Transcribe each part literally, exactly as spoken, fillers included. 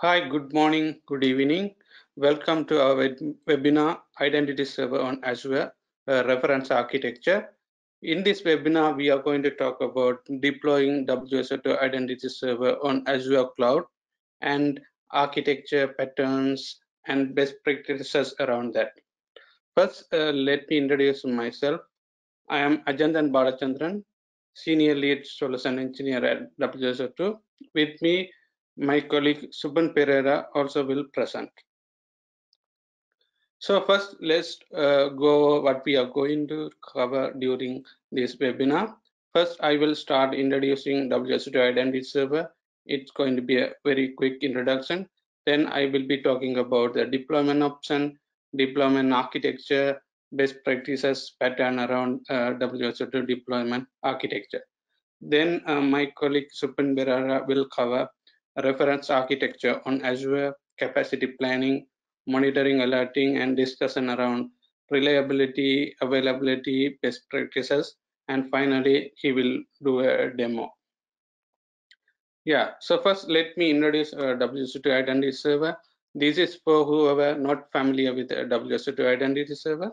Hi, good morning, good evening. Welcome to our web webinar, Identity Server on Azure uh, Reference Architecture. In this webinar, we are going to talk about deploying W S O two Identity Server on Azure Cloud and architecture patterns and best practices around that. First, uh, let me introduce myself. I am Ajayan Barachandran, Senior Lead Solution Engineer at W S O two. With me, my colleague Supun Perera also will present. So first, let's uh, go over what we are going to cover during this webinar. First, I will start introducing W S O two Identity Server. It's going to be a very quick introduction. Then I will be talking about the deployment option, deployment architecture, best practices pattern around uh, W S O two deployment architecture. Then uh, my colleague Supun Perera will cover reference architecture on Azure, capacity planning, monitoring, alerting, and discussion around reliability, availability, best practices, and finally he will do a demo. Yeah, so first let me introduce uh, W S O two Identity Server. This is for whoever not familiar with uh, W S O two Identity Server.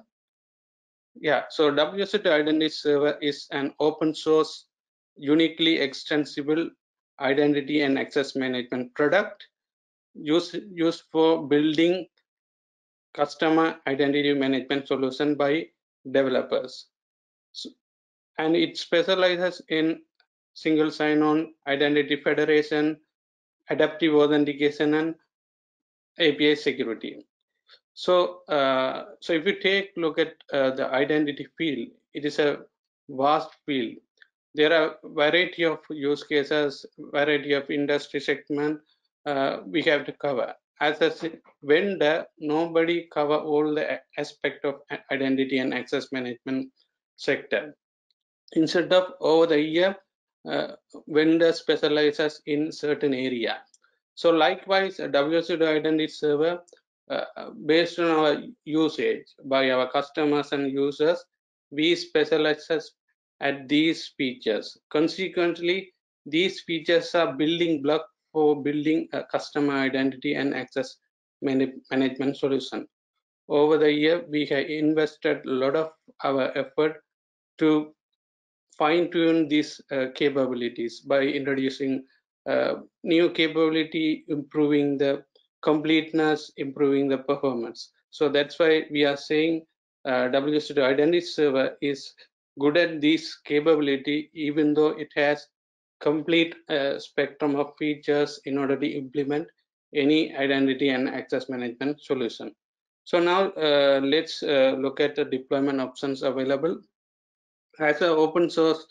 Yeah, so W S O two Identity Server is an open source, uniquely extensible identity and access management product used used for building customer identity management solution by developers, so, and it specializes in single sign-on, identity federation, adaptive authentication, and A P I security. So, uh, so if you take a look at uh, the identity field, it is a vast field. There are variety of use cases, variety of industry segment uh, we have to cover. As a vendor, nobody cover all the aspect of identity and access management sector. Instead of over the year, uh, vendor specializes in certain area. So likewise, W S O two Identity Server, uh, based on our usage by our customers and users, we specialize at these features. Consequently, these features are building block for building a customer identity and access management solution. Over the year, we have invested a lot of our effort to fine-tune these uh, capabilities by introducing uh, new capability, improving the completeness, improving the performance. So that's why we are saying uh, W S O two Identity Server is good at this capability, even though it has complete uh, spectrum of features in order to implement any identity and access management solution. So now uh, let's uh, look at the deployment options available. As an open source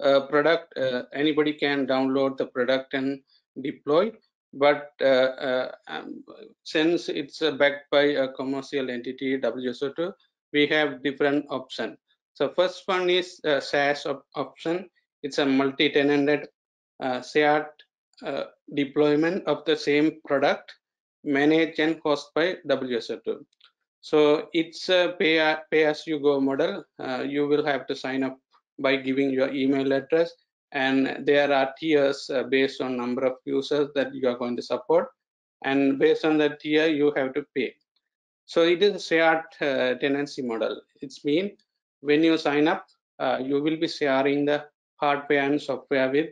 uh, product, uh, anybody can download the product and deploy, but uh, uh, um, since it's uh, backed by a commercial entity, W S O two, we have different options. So first one is uh, SaaS op option. It's a multi-tenanted uh, shared uh, deployment of the same product, managed and hosted by W S O two. So it's a pay, pay as you go model. Uh, you will have to sign up by giving your email address, and there are tiers uh, based on number of users that you are going to support, and based on that tier you have to pay. So it is a shared uh, tenancy model. It's mean when you sign up, uh, you will be sharing the hardware and software with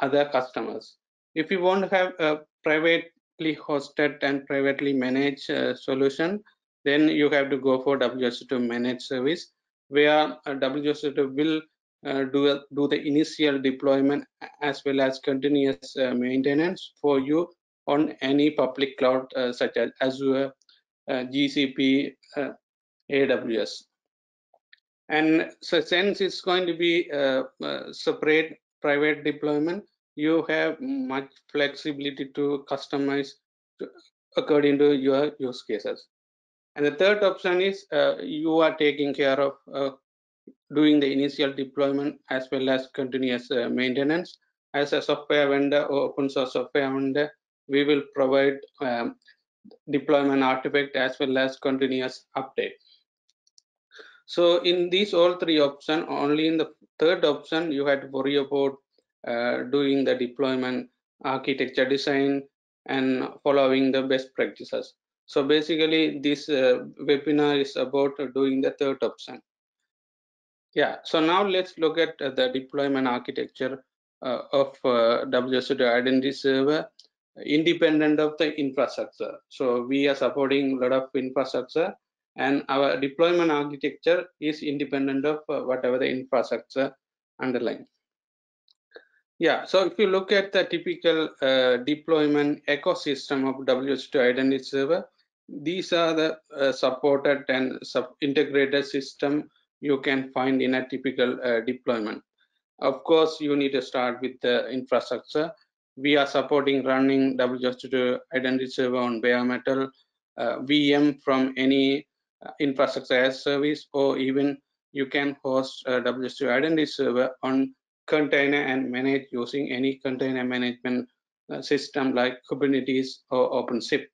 other customers. If you want to have a privately hosted and privately managed uh, solution, then you have to go for W S O two managed service, where uh, W S O two will uh, do, a, do the initial deployment as well as continuous uh, maintenance for you on any public cloud uh, such as Azure, uh, G C P, uh, A W S. And so since it's going to be a, a separate private deployment, you have much flexibility to customize to, according to your use cases. And the third option is uh, you are taking care of uh, doing the initial deployment as well as continuous uh, maintenance. As a software vendor or open source software vendor, we will provide um, deployment artifact as well as continuous update. So in these all three options, only in the third option you had to worry about uh, doing the deployment architecture design, and following the best practices. So basically this uh, webinar is about doing the third option. Yeah, so now let's look at uh, the deployment architecture uh, of uh, W S O two Identity Server independent of the infrastructure. So we are supporting a lot of infrastructure, and our deployment architecture is independent of uh, whatever the infrastructure underlying. Yeah, so if you look at the typical uh, deployment ecosystem of W S O two Identity Server, these are the uh, supported and sub integrated system you can find in a typical uh, deployment. Of course, you need to start with the infrastructure. We are supporting running W S O two Identity Server on bare metal, uh, V M from any infrastructure as service, or even you can host a W S O two Identity Server on container and manage using any container management system like Kubernetes or OpenShift.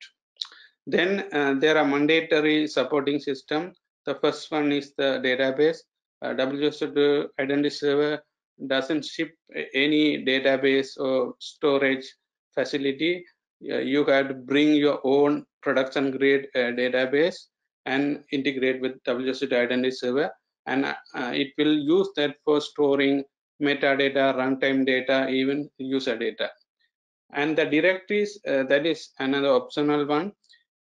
Then uh, there are mandatory supporting systems. The first one is the database. Uh, W S O two Identity Server doesn't ship any database or storage facility. Uh, you have to bring your own production grade uh, database and integrate with W S O two Identity Server, and uh, it will use that for storing metadata, runtime data, even user data. And the directories, uh, that is another optional one.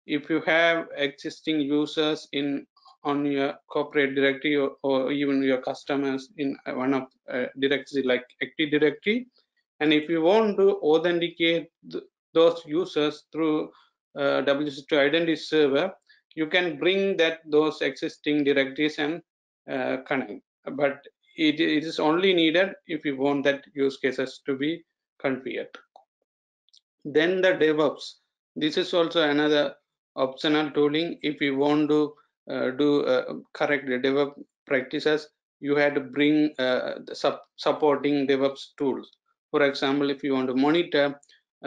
If you have existing users in on your corporate directory, or, or even your customers in one of uh, directories like Active Directory, and if you want to authenticate th those users through uh, W S O two Identity Server, you can bring that those existing directories and uh, connect. But It, it is only needed if you want that use cases to be configured. Then the DevOps. This is also another optional tooling. If you want to uh, do uh, correct the DevOps practices, you have to bring uh, the sub supporting DevOps tools. For example, if you want to monitor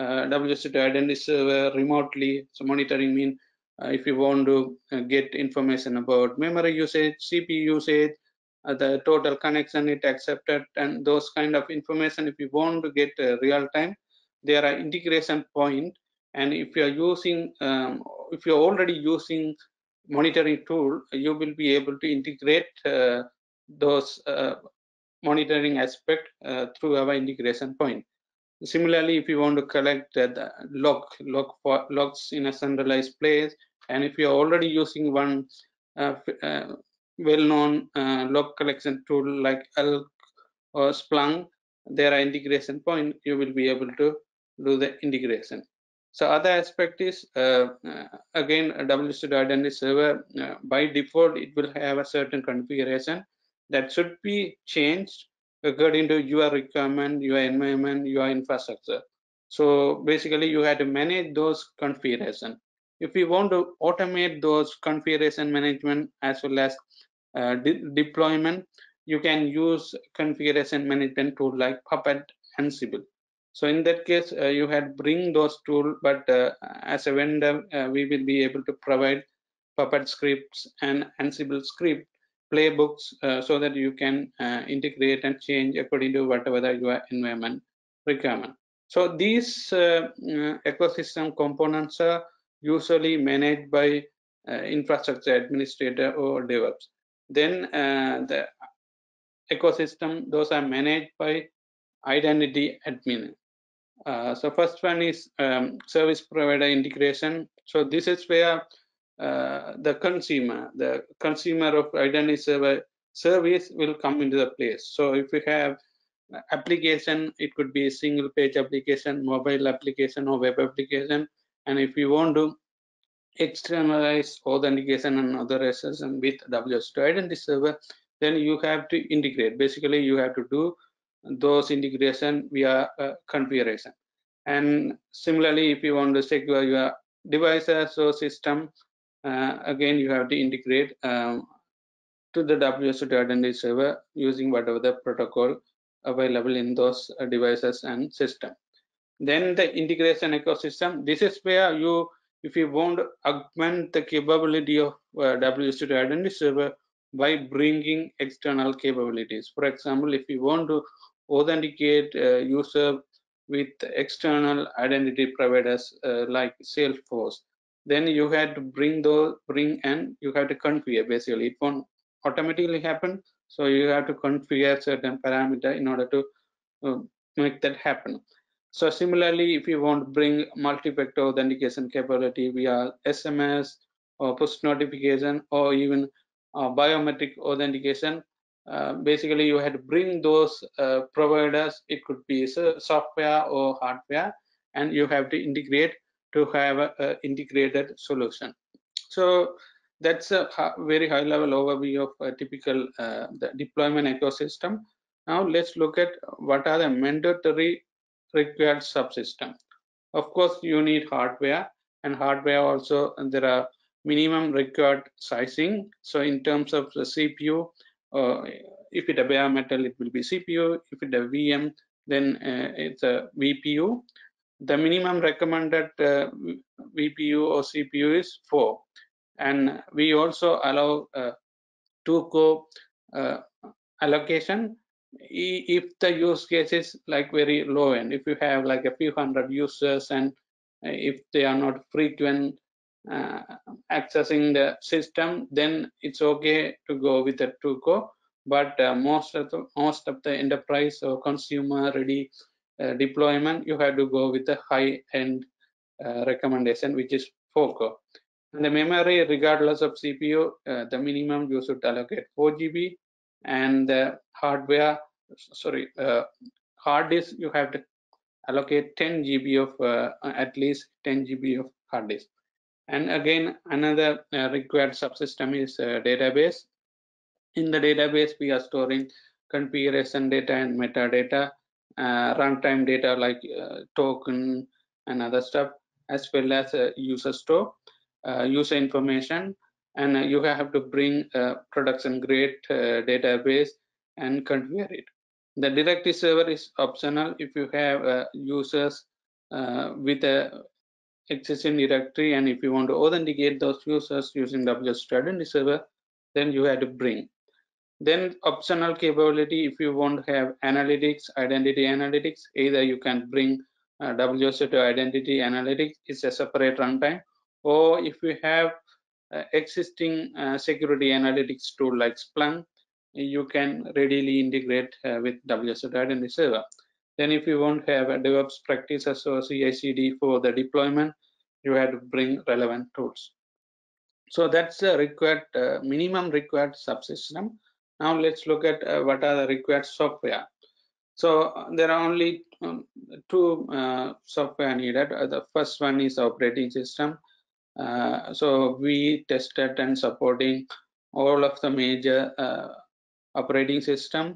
uh, W S O two Identity Server remotely, so monitoring means uh, if you want to uh, get information about memory usage, C P U usage, Uh, the total connection it accepted, and those kind of information, if you want to get uh, real time, there are integration point. And if you are using um, if you're already using monitoring tool, you will be able to integrate uh, those uh, monitoring aspect uh, through our integration point. Similarly, if you want to collect uh, the log log for logs in a centralized place, and if you're already using one uh, uh, well-known uh, log collection tool like E L K or Splunk, there are integration point, you will be able to do the integration. So other aspect is, uh, uh, again, W S O two Identity Server, uh, by default, it will have a certain configuration that should be changed according to your requirement, your environment, your infrastructure. So basically, you have to manage those configuration. If we want to automate those configuration management as well as Uh, de deployment, you can use configuration management tool like Puppet, Ansible. So in that case, uh, you had bring those tool, but uh, as a vendor, uh, we will be able to provide Puppet scripts and Ansible script playbooks uh, so that you can uh, integrate and change according to whatever the your environment requirement. So these uh, ecosystem components are usually managed by uh, infrastructure administrator or DevOps. Then uh, the ecosystem, those are managed by identity admin. Uh, so first one is um, service provider integration. So this is where uh, the consumer, the consumer of identity server service will come into the place. So if you have application, it could be a single page application, mobile application, or web application. And if you want to externalize authentication and authorization with W S O two Identity Server, then you have to integrate. Basically, you have to do those integration via uh, configuration. And similarly, if you want to secure your devices or system, uh, again, you have to integrate um, to the W S O two Identity Server using whatever the protocol available in those uh, devices and system. Then the integration ecosystem, this is where you if you want to augment the capability of uh, W S O two Identity Server by bringing external capabilities. For example, if you want to authenticate uh, user with external identity providers uh, like Salesforce, then you had to bring those bring and you had to configure. Basically it won't automatically happen, so you have to configure certain parameter in order to uh, make that happen. So similarly, if you want to bring multi-factor authentication capability via S M S or push notification or even uh, biometric authentication, uh, basically you had to bring those uh, providers. It could be software or hardware, and you have to integrate to have an integrated solution. So that's a very high level overview of a typical uh, the deployment ecosystem. Now let's look at what are the mandatory required subsystem. Of course, you need hardware, and hardware also, and there are minimum required sizing. So in terms of the C P U, uh, if it's a bare metal, it will be C P U. If it's a V M, then uh, it's a V P U. The minimum recommended uh, V P U or C P U is four, and we also allow uh, two core uh, allocation if the use case is like very low end. If you have like a few hundred users and if they are not frequent uh, accessing the system, then it's okay to go with the two core. But uh, most of the most of the enterprise or consumer ready Uh, deployment, you have to go with the high end uh, recommendation, which is four core. And the memory, regardless of C P U, uh, the minimum you should allocate four G B, and the hardware, sorry, uh, hard disk, you have to allocate ten G B of uh, at least ten G B of hard disk. And again, another uh, required subsystem is uh, database. In the database, we are storing configuration data and metadata, Uh, runtime data like uh, token and other stuff, as well as uh, user store, uh, user information, and uh, you have to bring uh, production grade uh, database and configure it. The directory server is optional if you have uh, users uh, with a existing directory, and if you want to authenticate those users using W S O two identity server, then you have to bring. Then optional capability, if you want to have analytics, identity analytics, either you can bring uh, W S O two identity analytics, it's a separate runtime, or if you have uh, existing uh, security analytics tool like Splunk, you can readily integrate uh, with W S O two identity server. Then if you want to have a DevOps practices or C I C D for the deployment, you have to bring relevant tools. So that's the required uh, minimum required subsystem. Now let's look at uh, what are the required software. So uh, there are only um, two uh, software needed. Uh, the first one is operating system. Uh, so we tested and supporting all of the major uh, operating system,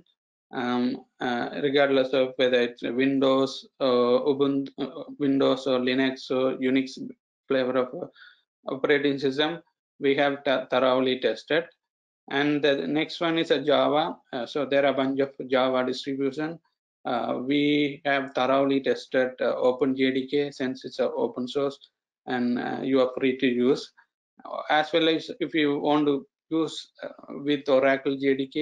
um, uh, regardless of whether it's Windows, uh, Ubuntu, uh, Windows or Linux or Unix flavor of uh, operating system. We have thoroughly tested. And the next one is a Java. Uh, so there are a bunch of Java distribution. Uh, we have thoroughly tested uh, Open J D K, since it's an open source, and uh, you are free to use. As well as if you want to use uh, with Oracle J D K,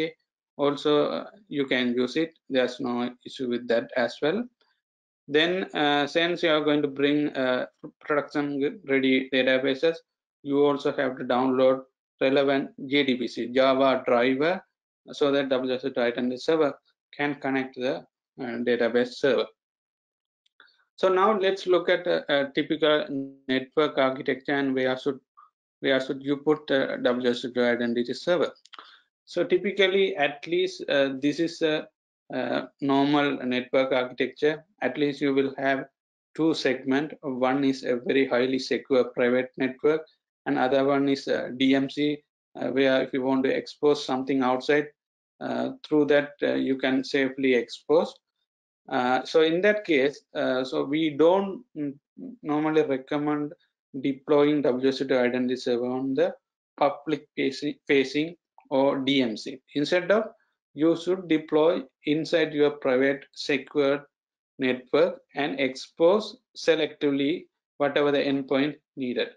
also uh, you can use it. There's no issue with that as well. Then uh, since you are going to bring uh, production ready databases, you also have to download relevant J D B C Java driver, so that W S O two identity server can connect to the uh, database server. So now let's look at a, a typical network architecture and where should where should you put uh, W S O two identity server. So typically, at least uh, this is a, a normal network architecture. At least you will have two segments. One is a very highly secure private network. Another one is uh, D M C, uh, where if you want to expose something outside, uh, through that uh, you can safely expose. Uh, so in that case, uh, so we don't normally recommend deploying W S O two identity server on the public facing or D M C. Instead of, you should deploy inside your private secure network and expose selectively whatever the endpoint needed.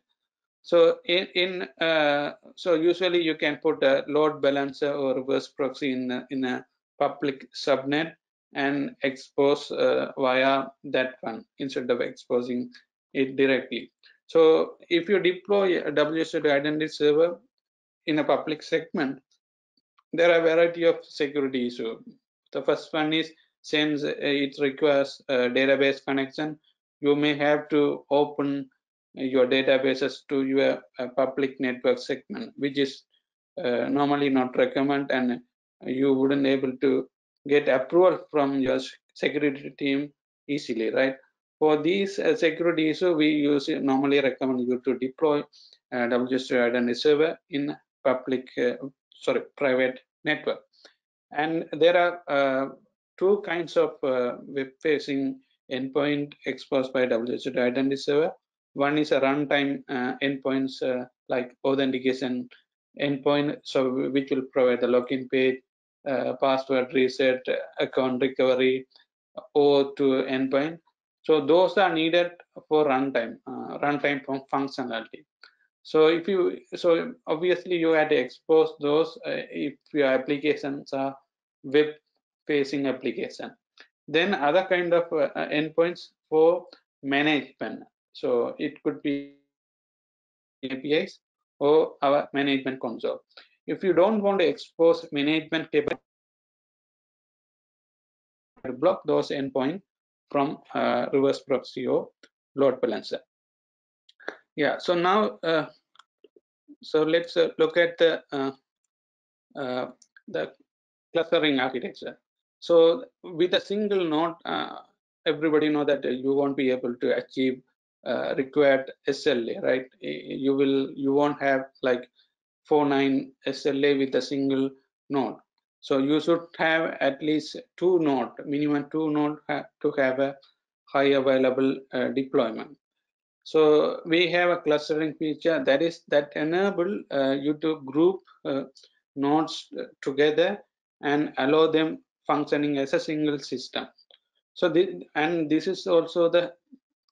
So in, in uh, so usually you can put a load balancer or reverse proxy in a, in a public subnet, and expose uh, via that one instead of exposing it directly. So if you deploy a W S O two identity server in a public segment, there are a variety of security issues. The first one is, since it requires a database connection, you may have to open your databases to your public network segment, which is uh, normally not recommended, and you wouldn't able to get approval from your security team easily, right? For these uh, security issues, we usually normally recommend you to deploy uh, W S O two identity server in public, uh, sorry, private network. And there are uh, two kinds of uh, web-facing endpoint exposed by W S O two identity server. One is a runtime uh, endpoints uh, like authentication endpoint, so which will provide the login page, uh, password reset, account recovery, O two endpoint. So those are needed for runtime, uh, runtime functionality. So if you, so obviously you had to expose those uh, if your applications are web-facing application. Then other kind of uh, endpoints for management. So it could be A P Is or our management console. If you don't want to expose management capability, block those endpoints from uh, reverse proxy or load balancer. Yeah. So now, uh, so let's uh, look at the uh, uh, the clustering architecture. So with a single node, uh, everybody know that you won't be able to achieve Uh, required S L A, right? You will, you won't have like four nine S L A with a single node. So you should have at least two node, minimum two node ha to have a high available uh, deployment. So we have a clustering feature that is that enable uh, you to group uh, nodes together and allow them functioning as a single system. So this, and this is also the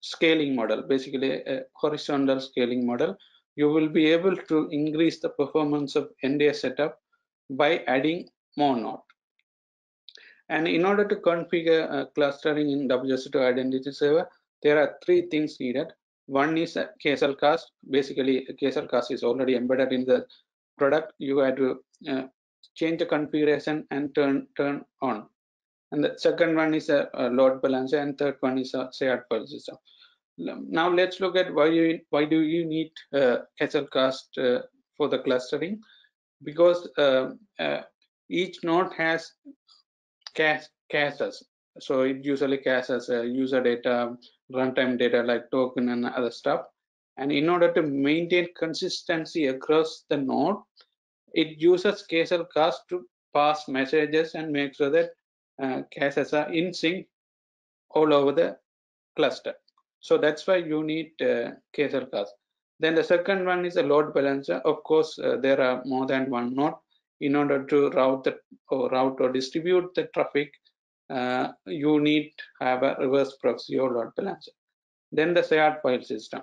scaling model, basically a horizontal scaling model. You will be able to increase the performance of entire setup by adding more node. And in order to configure uh, clustering in W S O two identity server, there are three things needed. One is a Hazelcast. Basically, Hazelcast is already embedded in the product. You have to uh, change the configuration and turn turn on. And the second one is a, a load balancer, and third one is a shared file system. Now let's look at why you why do you need uh, Hazelcast uh, for the clustering? Because uh, uh, each node has cache, caches, so it usually caches uh, user data, runtime data like token and other stuff. And in order to maintain consistency across the node, it uses Hazelcast to pass messages and make sure that Uh, caches are in sync all over the cluster. So that's why you need uh, Hazelcast. Then the second one is a load balancer. Of course, uh, there are more than one node. In order to route the, or route or distribute the traffic, uh, you need have a reverse proxy or load balancer. Then the shared file system.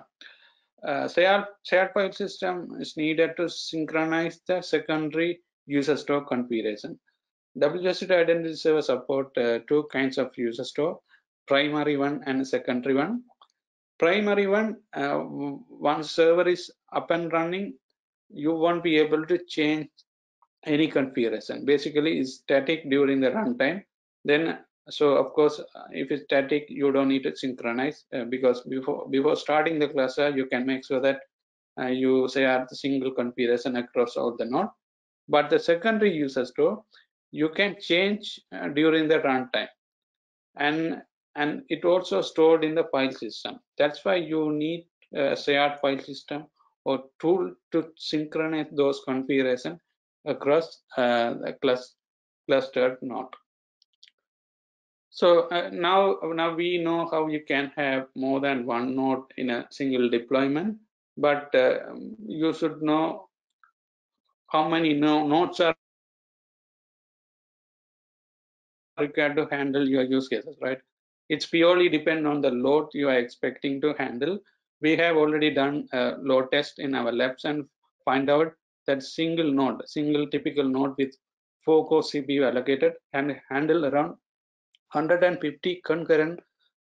Uh, shared, shared file system is needed to synchronize the secondary user store configuration. W S O two identity server support uh, two kinds of user store, primary one and secondary one. Primary one, uh, once server is up and running, you won't be able to change any configuration. Basically, it's static during the runtime. Then, so of course, if it's static, you don't need to synchronize uh, because before before starting the cluster, you can make sure that uh, you share the single configuration across all the node. But the secondary user store, you can change uh, during the runtime, and and it also stored in the file system. That's why you need a shared file system or tool to synchronize those configuration across uh, the cluster clustered node. So uh, now now we know how you can have more than one node in a single deployment, but uh, you should know how many nodes are required to handle your use cases, right? It's purely depend on the load you are expecting to handle. We have already done a load test in our labs and find out that single node, single typical node with four core C P U allocated can handle around one hundred fifty concurrent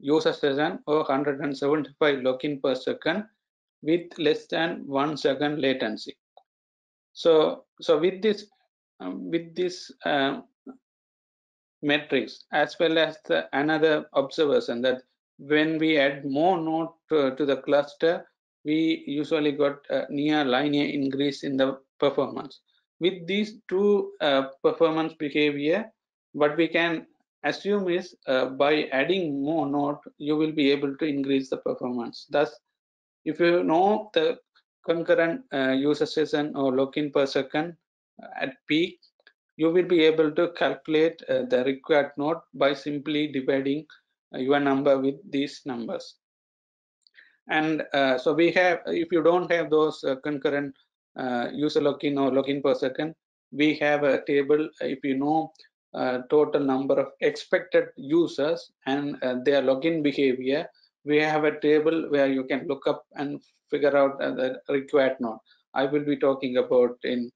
user session or one hundred seventy-five login per second with less than one second latency. So, so with this, um, with this uh, metrics, as well as the another observation that when we add more node to, to the cluster, we usually got a near linear increase in the performance. With these two uh, performance behavior, what we can assume is uh, by adding more node, you will be able to increase the performance. Thus, if you know the concurrent uh, user session or login per second at peak, you will be able to calculate uh, the required node by simply dividing uh, your number with these numbers. And uh, so we have, if you don't have those uh, concurrent uh, user login or login per second, we have a table. If you know uh, total number of expected users and uh, their login behavior, we have a table where you can look up and figure out uh, the required node. I will be talking about in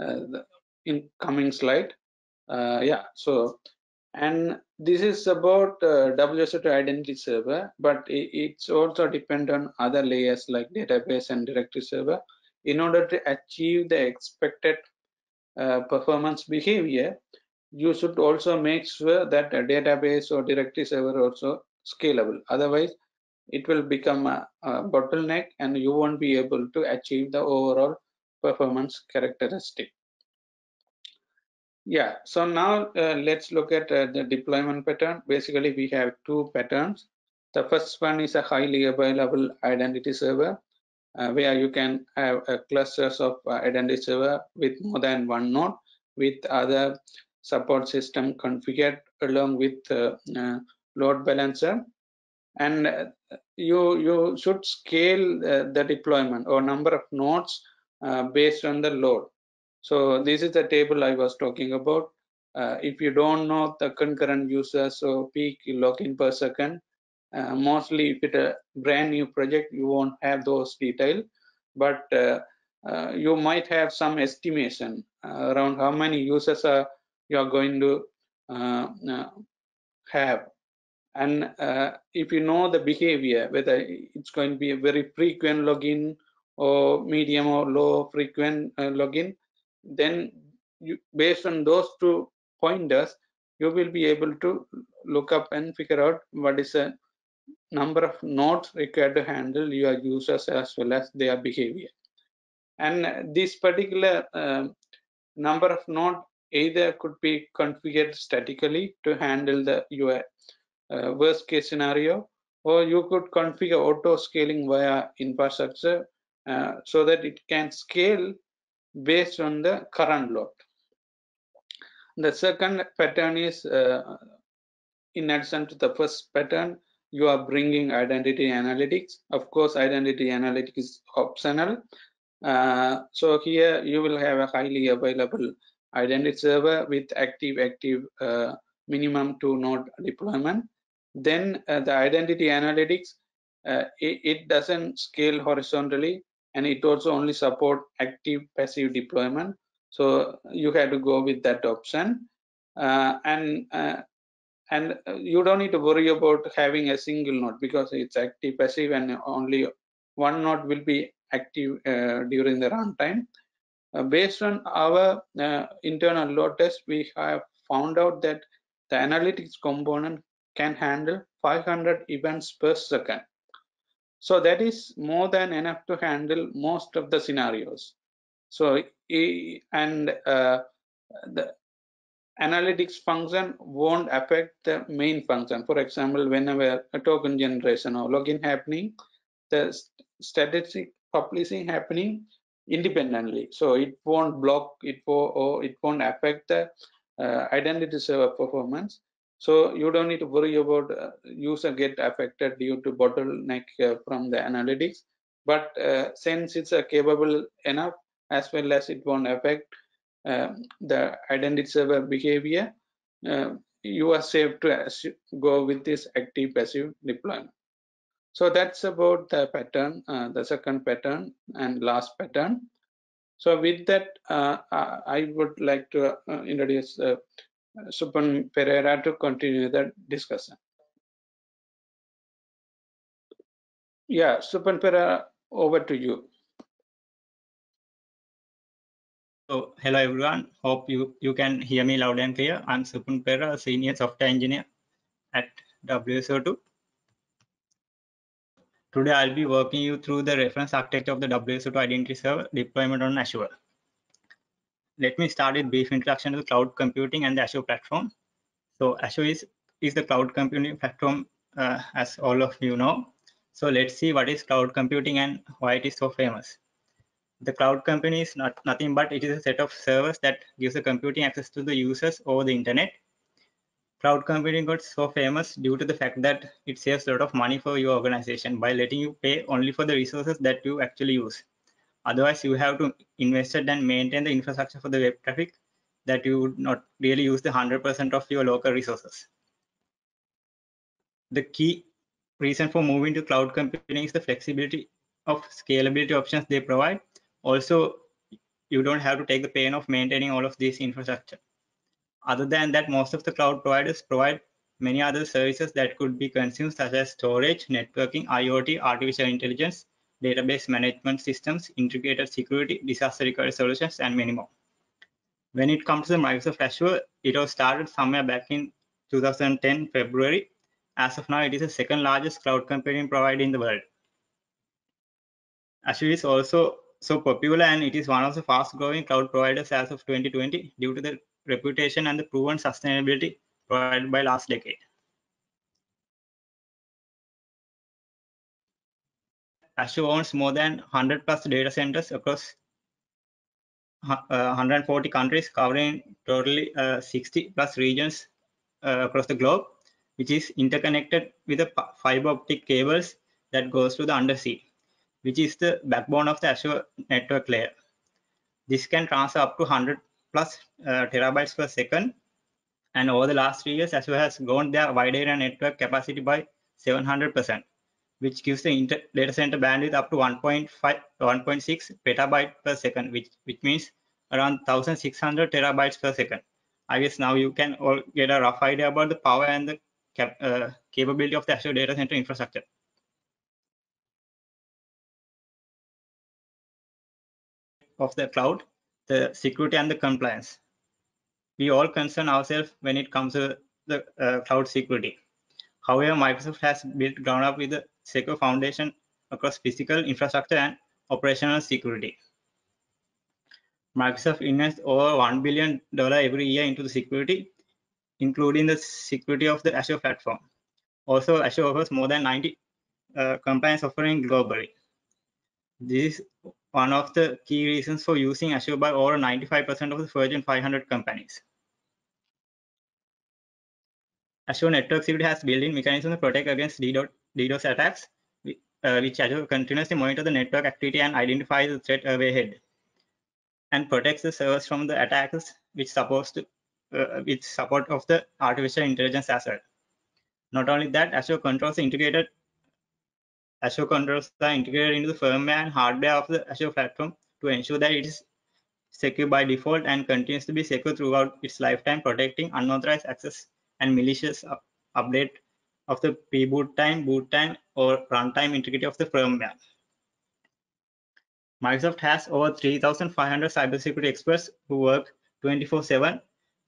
uh, the incoming slide. Uh, yeah, so and this is about uh, W S O two identity server, but it, it's also dependent on other layers like database and directory server in order to achieve the expected uh, performance behavior. You should also make sure that a database or directory server also scalable, otherwise it will become a, a bottleneck and you won't be able to achieve the overall performance characteristic. Yeah, so now uh, let's look at uh, the deployment pattern. Basically, we have two patterns. The first one is a highly available identity server uh, where you can have uh, clusters of uh, identity server with more than one node with other support system configured along with uh, uh, load balancer. And uh, you, you should scale uh, the deployment or number of nodes uh, based on the load. So this is the table I was talking about. Uh, if you don't know the concurrent users or peak login per second, uh, mostly if it's a brand new project, you won't have those details, but uh, uh, you might have some estimation uh, around how many users are you are going to uh, uh, have. And uh, if you know the behavior, whether it's going to be a very frequent login or medium or low frequent uh, login, then you, based on those two pointers, you will be able to look up and figure out what is the number of nodes required to handle your users as well as their behavior. And this particular uh, number of nodes either could be configured statically to handle the your uh, worst case scenario, or you could configure auto scaling via infrastructure uh, so that it can scale based on the current load. The second pattern is, uh, in addition to the first pattern, you are bringing identity analytics. Of course, identity analytics is optional. Uh, so here you will have a highly available identity server with active active uh, minimum two node deployment. Then uh, the identity analytics, uh, it, it doesn't scale horizontally, and it also only support active passive deployment, so you have to go with that option. Uh, and uh, and you don't need to worry about having a single node because it's active passive and only one node will be active uh, during the runtime. Uh, based on our uh, internal load test, we have found out that the analytics component can handle five hundred events per second. So that is more than enough to handle most of the scenarios. So and uh, the analytics function won't affect the main function. For example, whenever a token generation or login happening, the static publishing happening independently. So it won't block it for, or it won't affect the uh, identity server performance. So you don't need to worry about uh, user get affected due to bottleneck uh, from the analytics. But uh, since it's uh, capable enough, as well as it won't affect uh, the identity server behavior, uh, you are safe to go with this active passive deployment. So that's about the pattern, uh, the second pattern and last pattern. So with that, uh, I would like to uh, introduce uh, Supun Perera to continue the discussion. Yeah, Supun Perera, over to you. So, hello everyone. Hope you, you can hear me loud and clear. I'm Supun Perera, Senior Software Engineer at W S O two. Today, I'll be walking you through the reference architecture of the W S O two Identity Server deployment on Azure. Let me start with brief introduction to cloud computing and the Azure platform. So Azure is, is the cloud computing platform, uh, as all of you know. So let's see what is cloud computing and why it is so famous. The cloud computing is not nothing but it is a set of servers that gives the computing access to the users over the internet. Cloud computing got so famous due to the fact that it saves a lot of money for your organization by letting you pay only for the resources that you actually use. Otherwise, you have to invest it and maintain the infrastructure for the web traffic that you would not really use the one hundred percent of your local resources. The key reason for moving to cloud computing is the flexibility of scalability options they provide. Also, you don't have to take the pain of maintaining all of this infrastructure. Other than that, most of the cloud providers provide many other services that could be consumed, such as storage, networking, IoT, artificial intelligence, database management systems, integrated security, disaster recovery solutions, and many more. When it comes to Microsoft Azure, it was started somewhere back in two thousand ten, February. As of now, it is the second largest cloud computing provider in the world. Azure is also so popular, and it is one of the fast growing cloud providers as of twenty twenty due to the reputation and the proven sustainability provided by last decade. Azure owns more than one hundred plus data centers across one hundred forty countries, covering totally uh, sixty plus regions uh, across the globe, which is interconnected with the fiber optic cables that goes to the undersea, which is the backbone of the Azure network layer. This can transfer up to one hundred plus uh, terabytes per second. And over the last three years, Azure has grown their wide area network capacity by seven hundred percent. Which gives the data center bandwidth up to one point five, one point six petabyte per second, which which means around one thousand six hundred terabytes per second. I guess now you can all get a rough idea about the power and the cap, uh, capability of the Azure data center infrastructure. Of the cloud, the security and the compliance. We all concern ourselves when it comes to the uh, cloud security. However, Microsoft has built ground up with the secure foundation across physical infrastructure and operational security. Microsoft invests over one billion dollars every year into the security, including the security of the Azure platform. Also, Azure offers more than ninety uh, compliance offerings globally. This is one of the key reasons for using Azure by over ninety-five percent of the Fortune five hundred companies. Azure Network Security has built-in mechanisms to protect against DDoS attacks, uh, which Azure continuously monitors the network activity and identifies the threat ahead, and protects the servers from the attacks, which supports to, uh, with support of the artificial intelligence as well. Not only that, Azure controls the integrated Azure controls are integrated into the firmware and hardware of the Azure platform to ensure that it is secure by default and continues to be secure throughout its lifetime, protecting unauthorized access and malicious up update of the pre-boot time, boot time, or runtime integrity of the firmware. Microsoft has over three thousand five hundred cybersecurity experts who work twenty-four seven.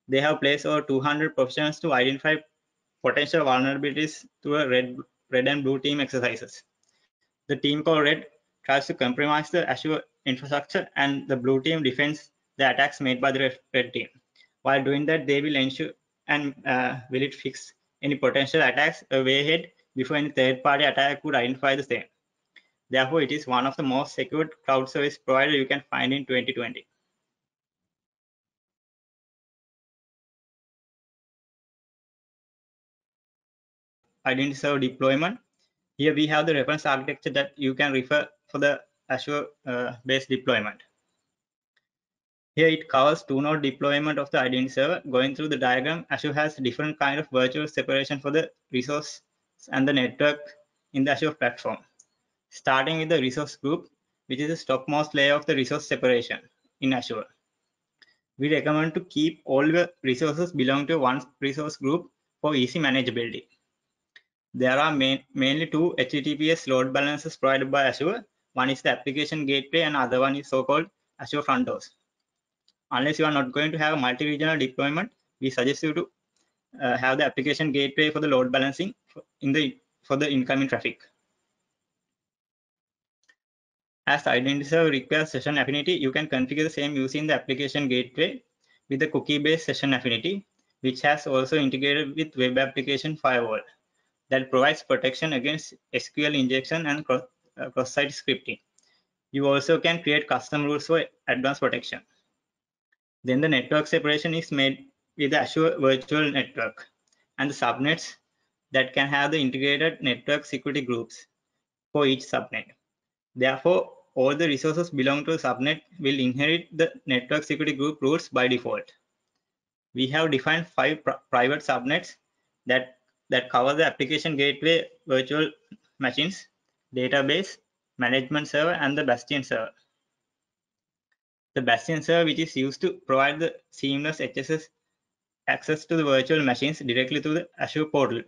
They have placed over two hundred professionals to identify potential vulnerabilities through a red, red and blue team exercises. The team called Red tries to compromise the Azure infrastructure, and the blue team defends the attacks made by the red team. While doing that, they will ensure and uh, will it fix any potential attacks way ahead before any third-party attacker could identify the same. Therefore, it is one of the most secured cloud service providers you can find in twenty twenty. Identity Server deployment. Here we have the reference architecture that you can refer for the Azure-based uh, deployment. Here it covers two-node deployment of the Identity Server. Going through the diagram, Azure has different kind of virtual separation for the resource and the network in the Azure platform. Starting with the resource group, which is the topmost layer of the resource separation in Azure. we recommend to keep all the resources belong to one resource group for easy manageability. There are main, mainly two H T T P S load balancers provided by Azure. One is the application gateway and other one is so-called Azure front doors. Unless you are not going to have a multi-regional deployment, we suggest you to uh, have the application gateway for the load balancing in the for the incoming traffic. As Identity Server requires session affinity, you can configure the same using the application gateway with the cookie-based session affinity, which has also integrated with web application firewall that provides protection against S Q L injection and cross, uh, cross-site scripting. You also can create custom rules for advanced protection. Then the network separation is made with the Azure virtual network and the subnets that can have the integrated network security groups for each subnet. Therefore, all the resources belong to a subnet will inherit the network security group rules by default. We have defined five pr private subnets that, that cover the application gateway, virtual machines, database, management server, and the bastion server. The bastion server, which is used to provide the seamless H S S access to the virtual machines directly through the Azure portal.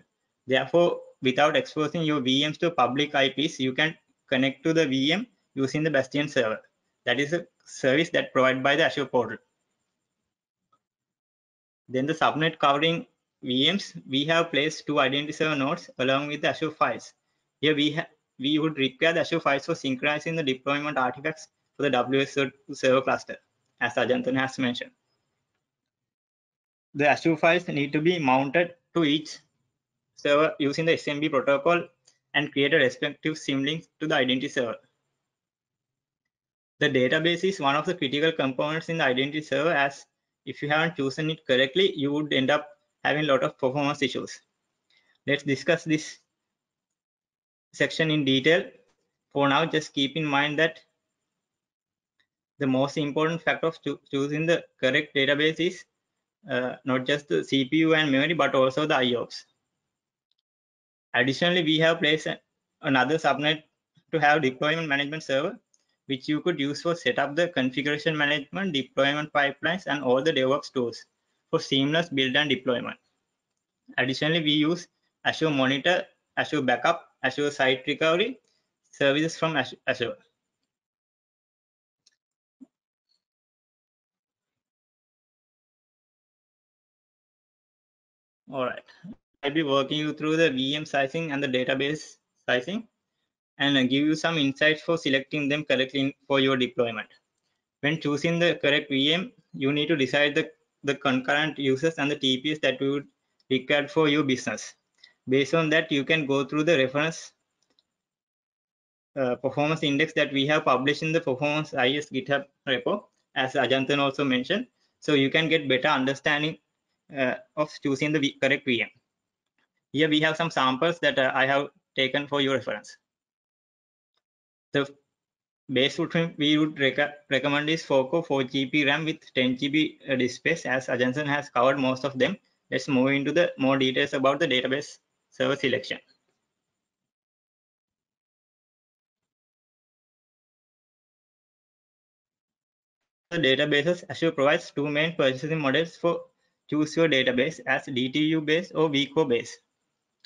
Therefore, without exposing your V Ms to public I Ps, you can connect to the V M using the Bastion server. That is a service that provided by the Azure portal. Then the subnet covering V Ms, we have placed two Identity Server nodes along with the Azure files. Here we have we would require the Azure files for synchronizing the deployment artifacts for the W S O two server cluster, as Ajanthan has mentioned. The Azure files need to be mounted to each server using the S M B protocol and create a respective symlinks to the Identity Server. The database is one of the critical components in the Identity Server, as if you haven't chosen it correctly, you would end up having a lot of performance issues. Let's discuss this section in detail. For now, just keep in mind that the most important factor of cho choosing the correct database is uh, not just the C P U and memory, but also the I O P S. Additionally, we have placed another subnet to have deployment management server, which you could use for set up the configuration management, deployment pipelines, and all the DevOps tools for seamless build and deployment. Additionally, we use Azure Monitor, Azure Backup, Azure Site Recovery, services from Azure. All right. I'll be working you through the V M sizing and the database sizing and give you some insights for selecting them correctly for your deployment. When choosing the correct V M, you need to decide the, the concurrent users and the T P S that you would require for your business. Based on that, you can go through the reference uh, performance index that we have published in the Performance I S GitHub repo, as Ajanthan also mentioned, so you can get better understanding uh, of choosing the v correct V M. Here we have some samples that uh, I have taken for your reference. The base footprint we would rec recommend is vCore four G B RAM with ten G B uh, disk space, as Ajanthan has covered most of them. Let's move into the more details about the database server selection. The databases Azure provides two main purchasing models for choose your database, as D T U based or vCore based.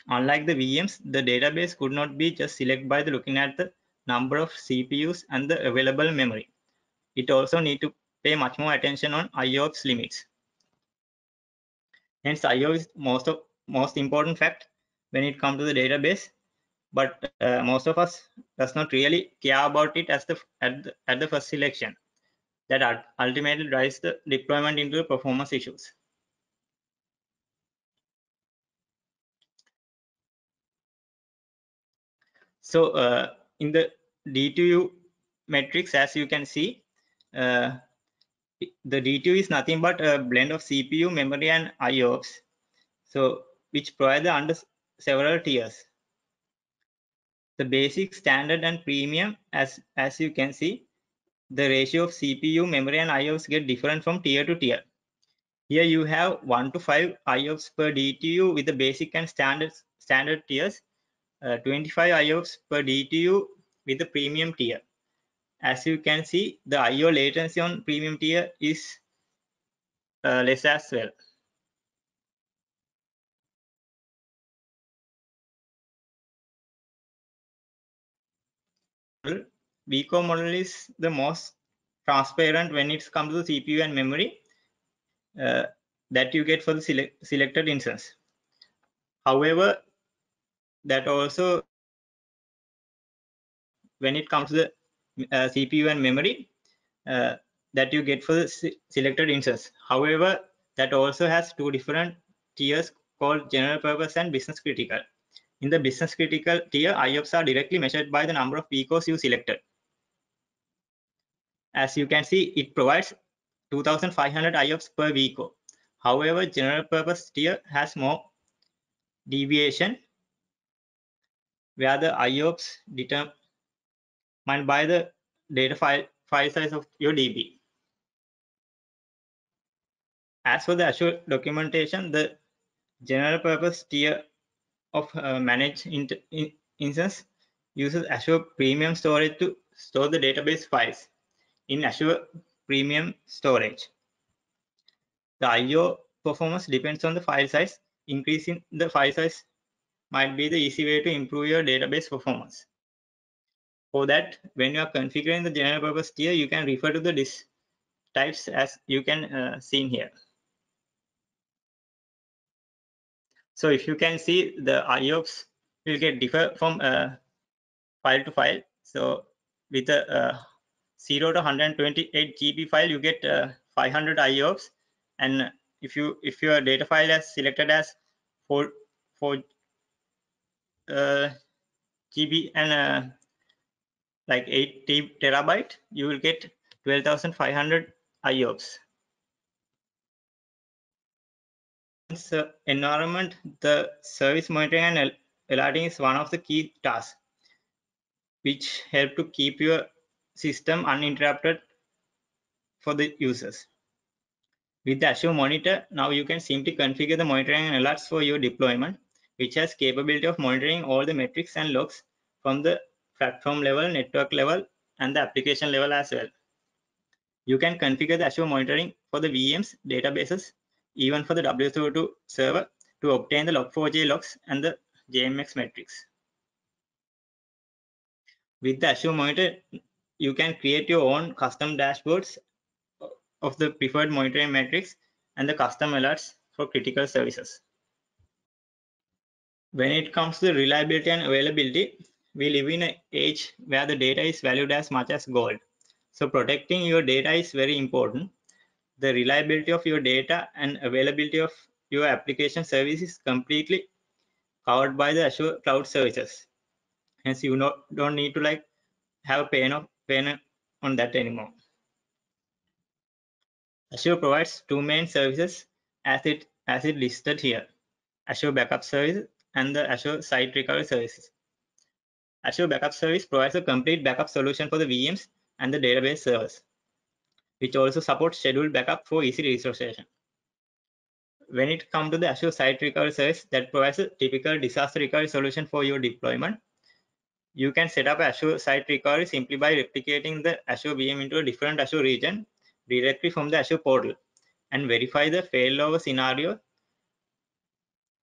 Unlike the V Ms, the database could not be just selected by the looking at the number of C P Us and the available memory. It also need to pay much more attention on I O P S limits. Hence, I O is most of most important fact when it comes to the database, but uh, most of us does not really care about it as the at the, at the first selection. That ultimately drives the deployment into the performance issues. So uh, in the D T U matrix, as you can see, uh, the D T U is nothing but a blend of C P U, memory, and I O P S, so which provide the under several tiers. The basic, standard, and premium, as as you can see, the ratio of C P U, memory, and I O P S get different from tier to tier. Here you have one to five I O P S per D T U with the basic and standard standard tiers. Uh, twenty-five I O P S per D T U with the premium tier. As you can see, the I O latency on premium tier is uh, list as well. vCore model is the most transparent when it comes to C P U and memory uh, that you get for the select selected instance. However, that also when it comes to the uh, C P U and memory uh, that you get for the se selected instance. However, that also has two different tiers called general purpose and business critical. In the business critical tier, I O P S are directly measured by the number of vCores you selected. As you can see, it provides two thousand five hundred I O P S per vCore. However, general purpose tier has more deviation, where the I O P S determined by the data file, file size of your D B. As for the Azure documentation, the general purpose tier of uh, managed in in instance uses Azure Premium Storage to store the database files in Azure Premium Storage. The I O performance depends on the file size. Increasing the file size might be the easy way to improve your database performance. For that, when you are configuring the general purpose tier, you can refer to the disk types as you can uh, see here. So if you can see, the I O P S will get differ from uh, file to file. So with a uh, zero to one hundred twenty-eight G B file, you get uh, five hundred I O P S, and if you if your data file is selected as four four uh, G B and uh, like eight terabyte, you will get twelve thousand five hundred I O P S. So environment, the service monitoring and alerting is one of the key tasks which help to keep your system uninterrupted for the users. With the Azure Monitor, now you can simply configure the monitoring and alerts for your deployment, which has capability of monitoring all the metrics and logs from the platform level, network level, and the application level as well. You can configure the Azure monitoring for the V Ms, databases, even for the W S O two server to obtain the log four j logs and the J M X metrics. With the Azure Monitor, you can create your own custom dashboards of the preferred monitoring metrics and the custom alerts for critical services. When it comes to the reliability and availability, we live in an age where the data is valued as much as gold. So protecting your data is very important. The reliability of your data and availability of your application service is completely covered by the Azure cloud services. Hence, you not, don't need to like have a pain of pain on that anymore. Azure provides two main services as it as it listed here: Azure Backup Service and the Azure Site Recovery Services. Azure Backup Service provides a complete backup solution for the V Ms and the database servers, which also supports scheduled backup for easy restoration. When it comes to the Azure Site Recovery Service, that provides a typical disaster recovery solution for your deployment. You can set up Azure Site Recovery simply by replicating the Azure V M into a different Azure region directly from the Azure portal and verify the failover scenario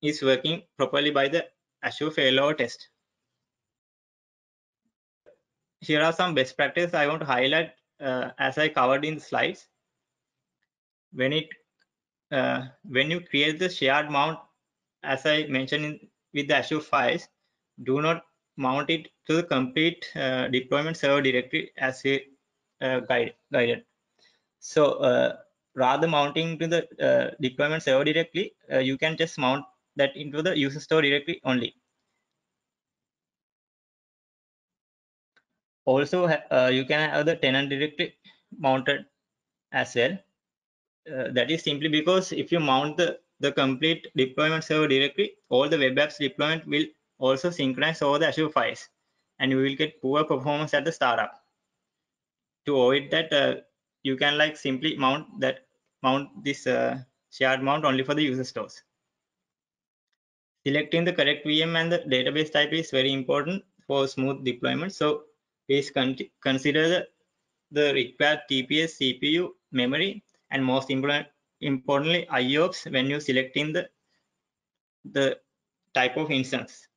is working properly by the Azure failover test. Here are some best practices I want to highlight uh, as I covered in the slides. When it uh, when you create the shared mount, as I mentioned in, with the Azure files, do not mount it to the complete uh, deployment server directory as we uh, guide, guided. So uh, rather mounting to the uh, deployment server directly, uh, you can just mount that into the user store directory only. Also, uh, you can have the tenant directory mounted as well. Uh, that is simply because if you mount the, the complete deployment server directory, all the web apps deployment will also synchronize over the Azure files, and you will get poor performance at the startup. To avoid that, uh, you can like simply mount that mount this uh, shared mount only for the user stores. Selecting the correct V M and the database type is very important for smooth deployment. So please con consider the, the required T P S, C P U, memory, and most important importantly I O P S when you selecting the the type of instance.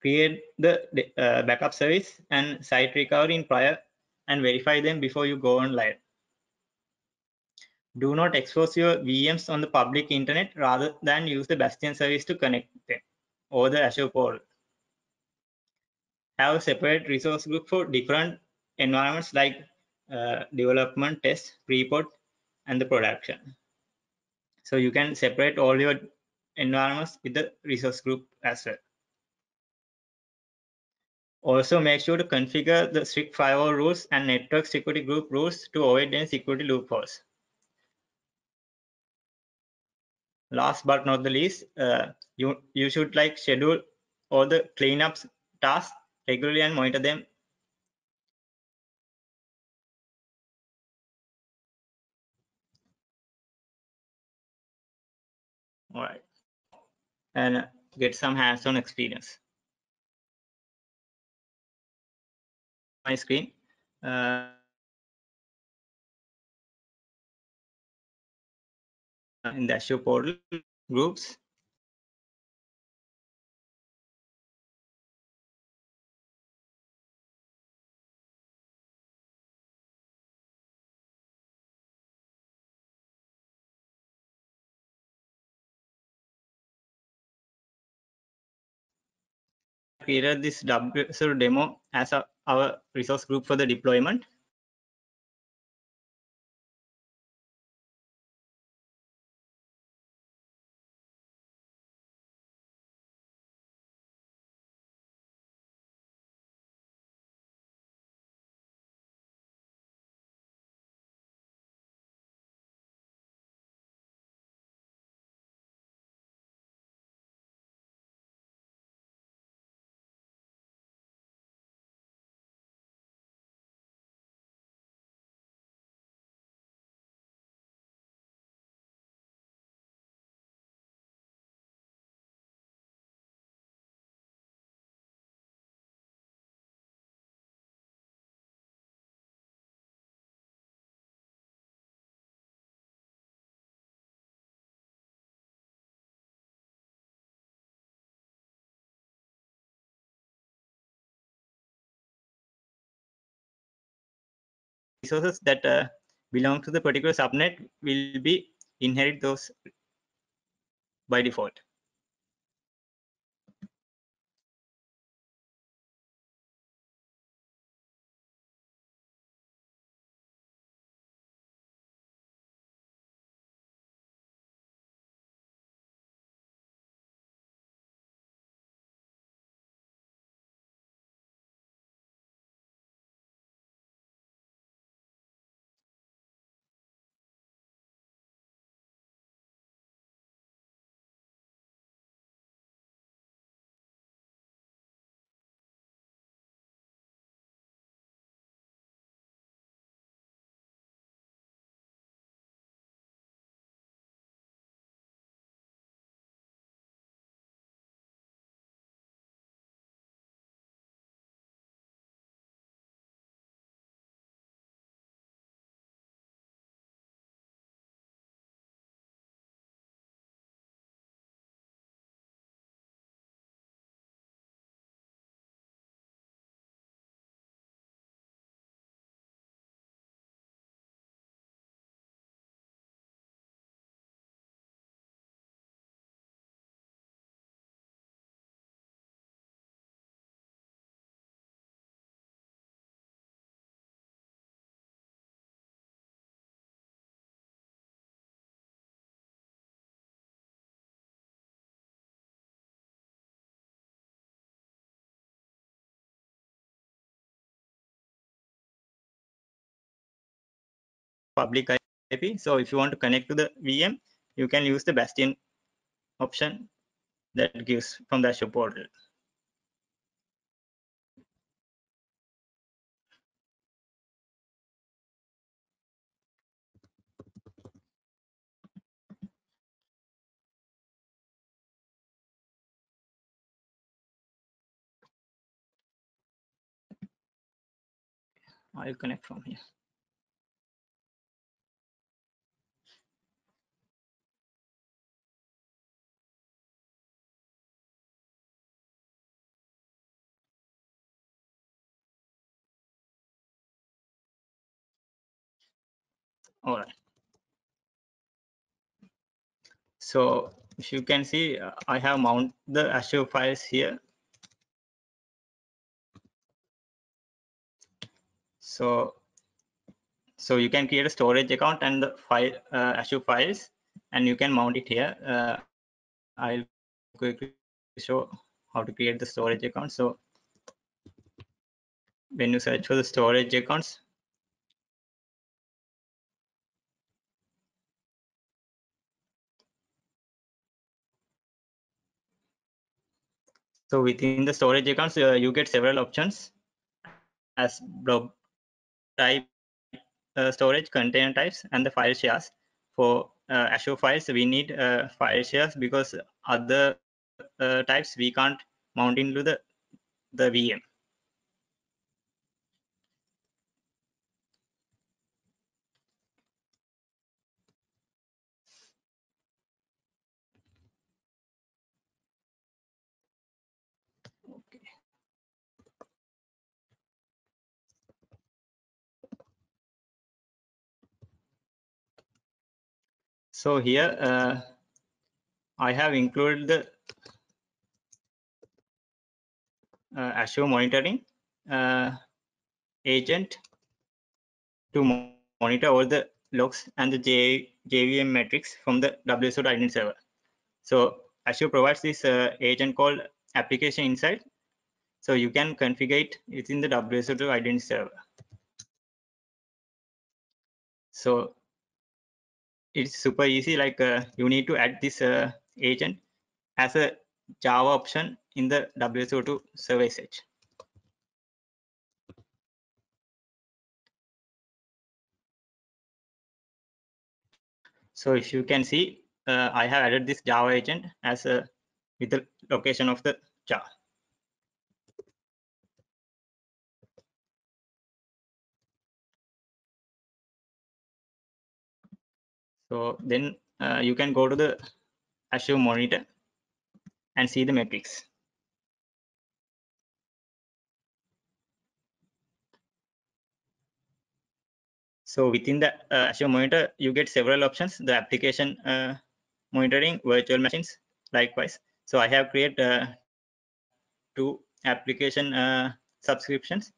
Create the uh, backup service and site recovery in prior and verify them before you go on live. Do not expose your V Ms on the public internet, rather than use the bastion service to connect them or the Azure portal. Have a separate resource group for different environments like uh, development, test, report, and the production. So you can separate all your environments with the resource group as well. Also, make sure to configure the strict firewall rules and network security group rules to avoid any security loopholes. Last but not the least, uh, you you should like schedule all the cleanups tasks regularly and monitor them. All right, and get some hands-on experience. My screen. Uh, in the Azure portal groups. Created this W S O demo as a, our resource group for the deployment. Resources that uh, belong to the particular subnet will be inherit those by default. Public I P. So if you want to connect to the V M, you can use the bastion option that gives from the Azure portal. I'll connect from here. All right. So if you can see, uh, I have mounted the Azure files here. So, so you can create a storage account and the file uh, Azure files, and you can mount it here. Uh, I'll quickly show how to create the storage account. So when you search for the storage accounts, so within the storage accounts, uh, you get several options as blob type, uh, storage, container types, and the file shares. For uh, Azure files, we need uh, file shares because other uh, types we can't mount into the, the V M. So here uh, I have included the uh, Azure monitoring uh, agent to monitor all the logs and the J JVM metrics from the W S O two Identity Server. So Azure provides this uh, agent called Application Insight. So you can configure it within the W S O two Identity Server. So it's super easy. Like uh, you need to add this uh, agent as a Java option in the W S O two server stage. So if you can see, uh, I have added this Java agent as a with the location of the jar. So then uh, you can go to the Azure monitor and see the metrics. So within the uh, Azure monitor, you get several options, the application uh, monitoring, virtual machines, likewise. So I have created uh, two application uh, subscriptions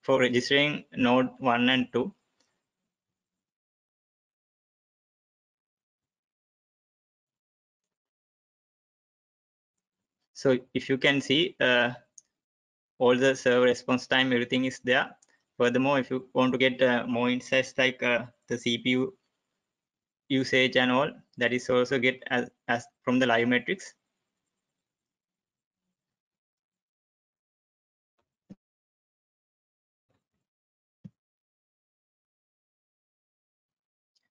for registering node one and two. So if you can see, uh, all the server response time, everything is there. Furthermore, if you want to get uh, more insights like uh, the C P U usage and all, that is also get as, as from the live metrics.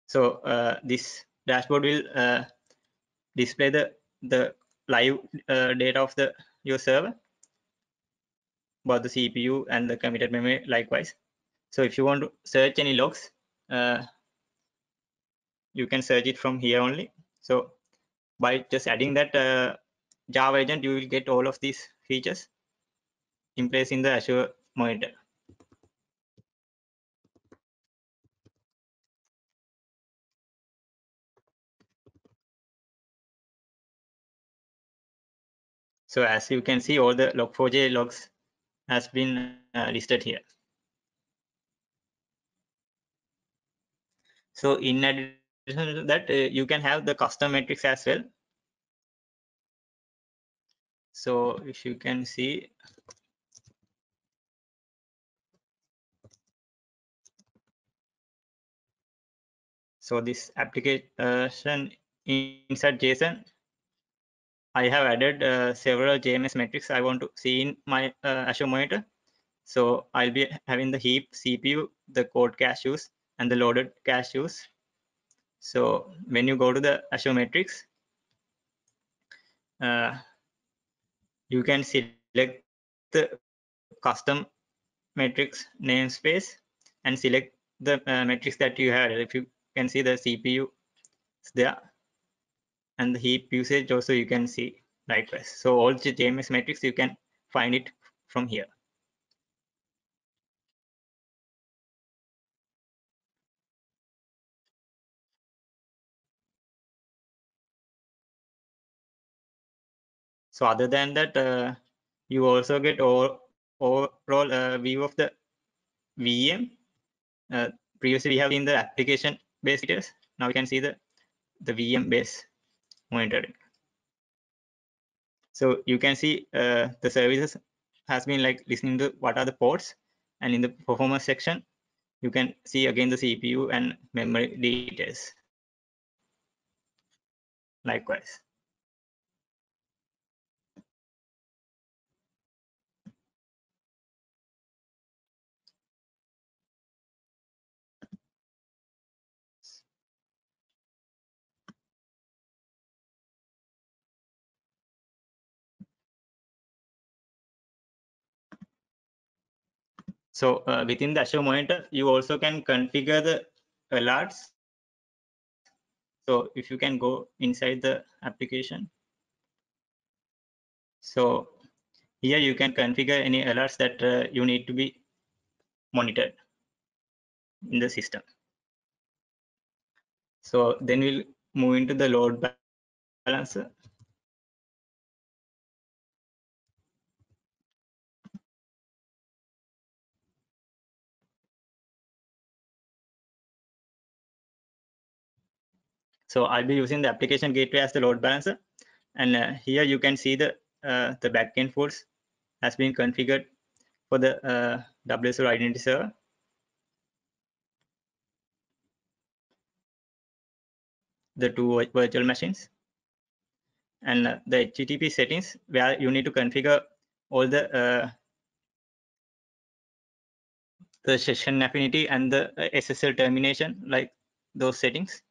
So uh, this dashboard will uh, display the the live uh, data of the your server about the C P U and the committed memory likewise. So if you want to search any logs, uh, you can search it from here only. So by just adding that uh, Java agent, you will get all of these features in place in the Azure monitor. So as you can see, all the log four j logs has been uh, listed here. So in addition to that, uh, you can have the custom metrics as well. So if you can see, so this application inside JSON, I have added uh, several J M X metrics I want to see in my uh, Azure monitor. So I'll be having the heap, C P U, the code cache use, and the loaded cache use. So when you go to the Azure metrics, uh, you can select the custom metrics namespace and select the uh, metrics that you have. If you can see, the C P U is there, and the heap usage also you can see likewise. So all the J M X metrics, you can find it from here. So other than that, uh, you also get all, overall uh, view of the V M. Uh, previously we have in the application based details. Now we can see the the V M based monitoring. So you can see uh, the services has been like listening to what are the ports, and in the performance section, you can see again the C P U and memory details. Likewise. So uh, within the Azure Monitor, you also can configure the alerts. So if you can go inside the application. So here you can configure any alerts that uh, you need to be monitored in the system. So then we'll move into the load balancer. So I'll be using the application gateway as the load balancer, and uh, here you can see the uh, the backend pools has been configured for the uh, W S O identity server. The two virtual machines and uh, the H T T P settings, where you need to configure all the uh, the session affinity and the S S L termination, like those settings.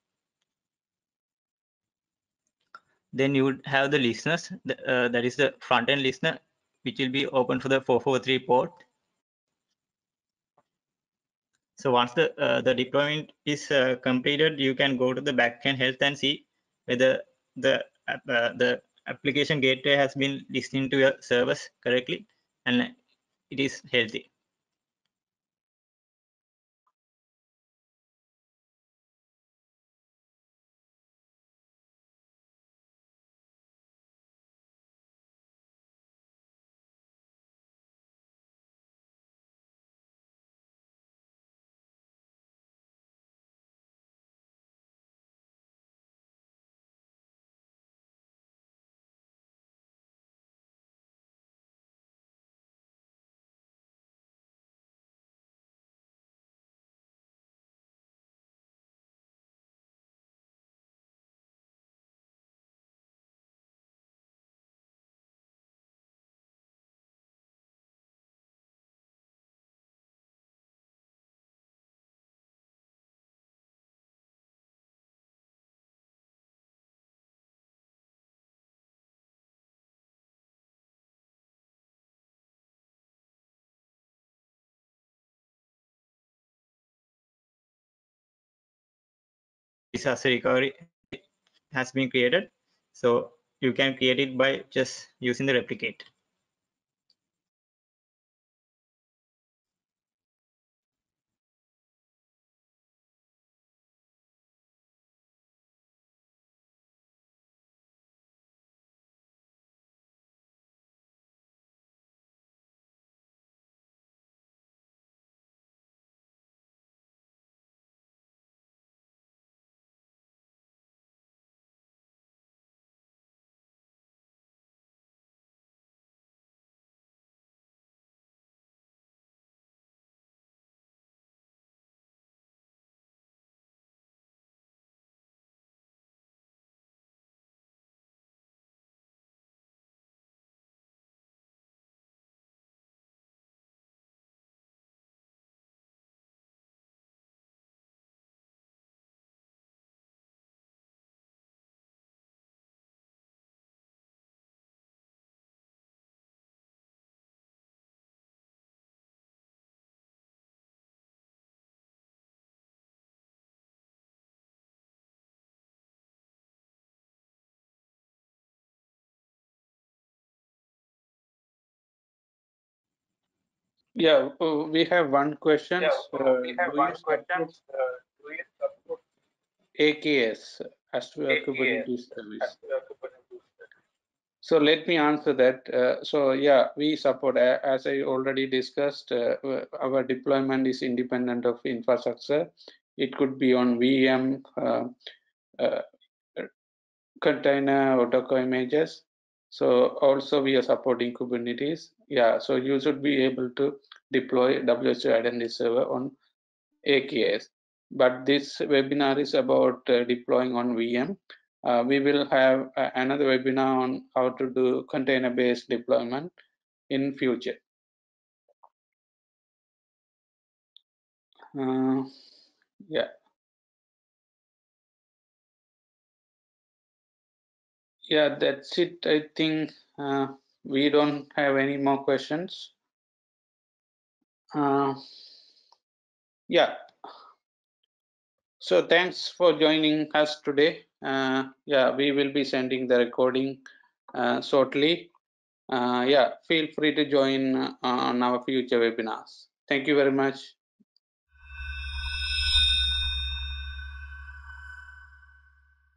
Then you would have the listeners, uh, that is the front end listener, which will be open for the four four three port. So once the uh, the deployment is uh, completed, you can go to the backend health and see whether the uh, the application gateway has been listening to your service correctly and it is healthy. Disaster recovery has been created, so you can create it by just using the replicate. Yeah, uh, we have one question. Yeah, uh, we have one question. Uh, A K S, Azure Kubernetes Service. So let me answer that. Uh, so yeah, we support, uh, as I already discussed, uh, our deployment is independent of infrastructure. It could be on V M, uh, uh, container, or Docker images. So also we are supporting Kubernetes. Yeah, so you should be able to deploy W S O two Identity Server on A K S. But this webinar is about uh, deploying on V M. Uh, we will have uh, another webinar on how to do container-based deployment in future. Uh, yeah. Yeah, that's it. I think uh, we don't have any more questions. Uh, yeah. So thanks for joining us today. Uh, yeah, we will be sending the recording uh, shortly. Uh, yeah, feel free to join uh, on our future webinars. Thank you very much.